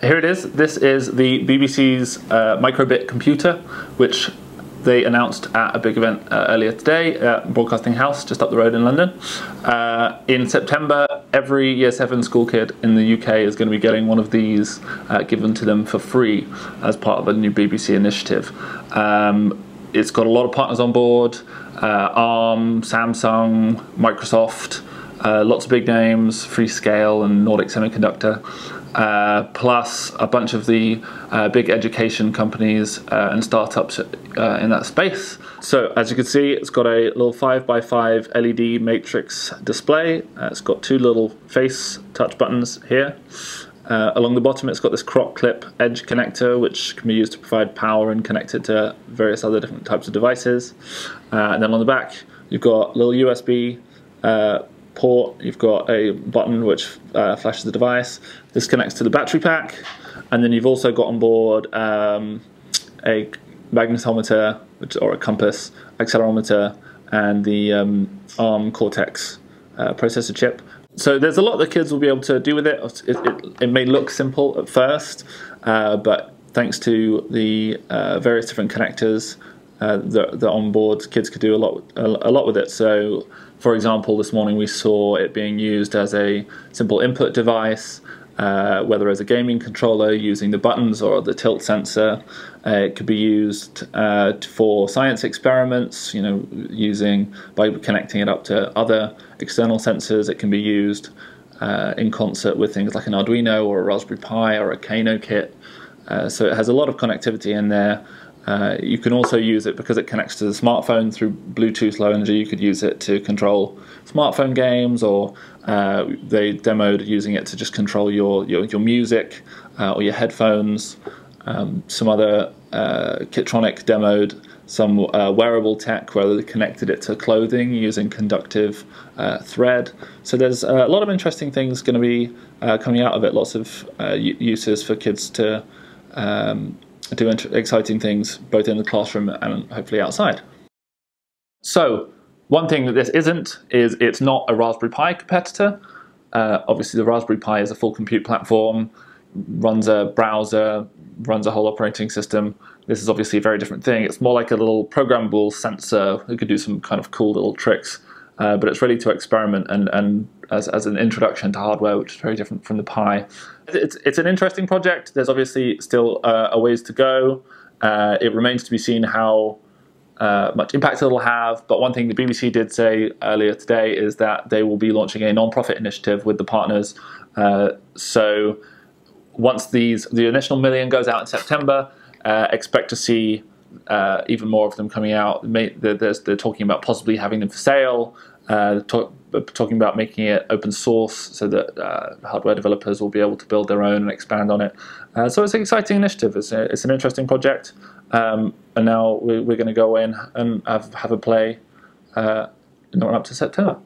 Here it is. This is the BBC's Micro:Bit computer, which they announced at a big event earlier today at Broadcasting House, just up the road in London. In September, every Year 7 school kid in the UK is going to be getting one of these given to them for free as part of a new BBC initiative. It's got a lot of partners on board, ARM, Samsung, Microsoft, lots of big names, Freescale and Nordic Semiconductor. Plus a bunch of the big education companies and startups in that space. So as you can see, it's got a little 5x5 LED matrix display. It's got two little face touch buttons here. Along the bottom, it's got this crop clip edge connector, which can be used to provide power and connect it to various other different types of devices. And then on the back, you've got little USB port, you've got a button which flashes the device. This connects to the battery pack, and then you've also got on board a magnetometer or a compass, accelerometer, and the ARM Cortex processor chip. So there's a lot that kids will be able to do with it. It may look simple at first, but thanks to the various different connectors that on board, kids could do a lot with it. So, for example, this morning we saw it being used as a simple input device, whether as a gaming controller using the buttons or the tilt sensor. It could be used for science experiments, you know, by connecting it up to other external sensors. It can be used in concert with things like an Arduino or a Raspberry Pi or a Kano kit. So it has a lot of connectivity in there. You can also use it, because it connects to the smartphone through Bluetooth Low Energy, you could use it to control smartphone games, or they demoed using it to just control your music or your headphones. Some other Kitronik demoed some wearable tech where they connected it to clothing using conductive thread. So there's a lot of interesting things going to be coming out of it, lots of uses for kids to do exciting things both in the classroom and hopefully outside. So one thing that this isn't is it's not a Raspberry Pi competitor. Obviously the Raspberry Pi is a full compute platform, runs a browser, runs a whole operating system. This is obviously a very different thing. It's more like a little programmable sensor. It could do some kind of cool little tricks, but it's really to experiment and as an introduction to hardware, which is very different from the Pi. It's an interesting project. There's obviously still a ways to go. It remains to be seen how much impact it'll have, but one thing the BBC did say earlier today is that they will be launching a non-profit initiative with the partners. So once the initial million goes out in September, expect to see even more of them coming out. They're talking about possibly having them for sale, talking about making it open source so that hardware developers will be able to build their own and expand on it. So it's an exciting initiative. It's an interesting project. And now we're going to go in and have a play up to September.